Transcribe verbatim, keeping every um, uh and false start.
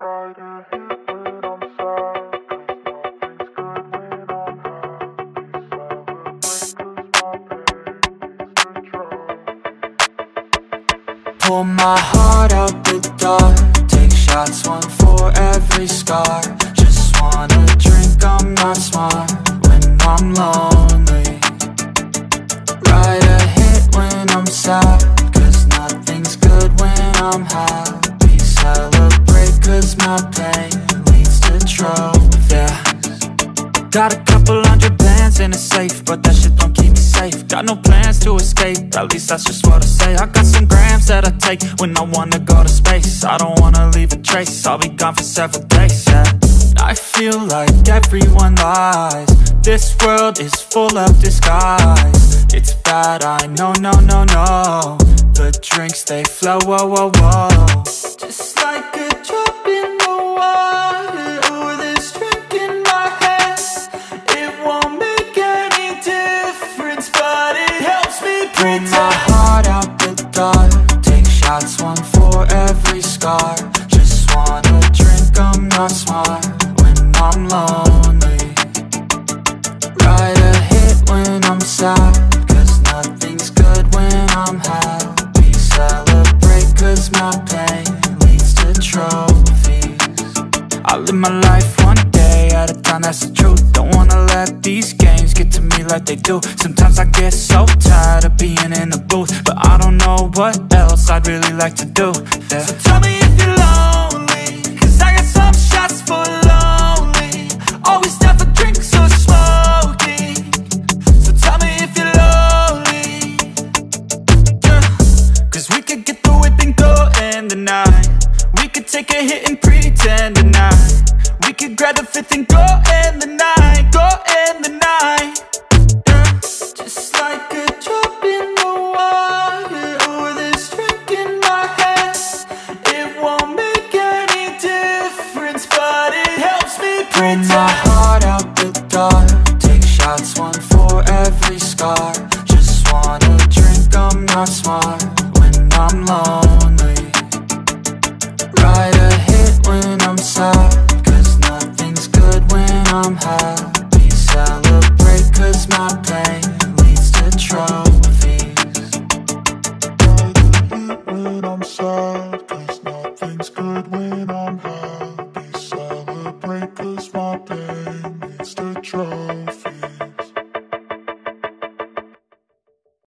Pull my heart out the dark, take shots, one for every scar. Just wanna drink, I'm not smart when I'm lonely. Write a hit when I'm sad, cause nothing's good when I'm happy. Celebrate cause my pain leads to trophies. Got a couple hundred plans in a safe, but that shit don't keep me safe. Got no plans to escape, at least that's just what I say. I got some grams that I take when I wanna go to space. I don't wanna leave a trace, I'll be gone for several days, yeah. I feel like everyone lies, this world is full of disguise. It's bad, I know, no, no, no, the drinks they flow, whoa, whoa, whoa. Just like a drop in the water, or this drink in my head, it won't make any difference, but it helps me pretend. Pull my heart out the dark, take shots, one for every scar. Just wanna drink, I'm not smart I'm lonely. Write a hit when I'm sad, cause nothing's good when I'm happy. Celebrate cause my pain leads to trophies. I live my life one day at a time, that's the truth. Don't wanna let these games get to me like they do. Sometimes I get so tired of being in the booth, but I don't know what else I'd really like to do, yeah. So tell me if you're lonely, cause I got some shots for love. Always down for drinks or smoking, so tell me if you're lonely, yeah. Cause we could get the whip and go and the night. We could take a hit and pretend tonight. We could grab the fifth and go and the night. Go and the night, yeah. Just like a drop in the water, or this drink in my head, it won't make any difference, but it helps me pretend. Take shots, one for every scar. Just wanna drink, I'm not smart when I'm lonely. Write a hit when I'm sad, cause nothing's good when I'm happy. Celebrate cause my pain leads to trouble.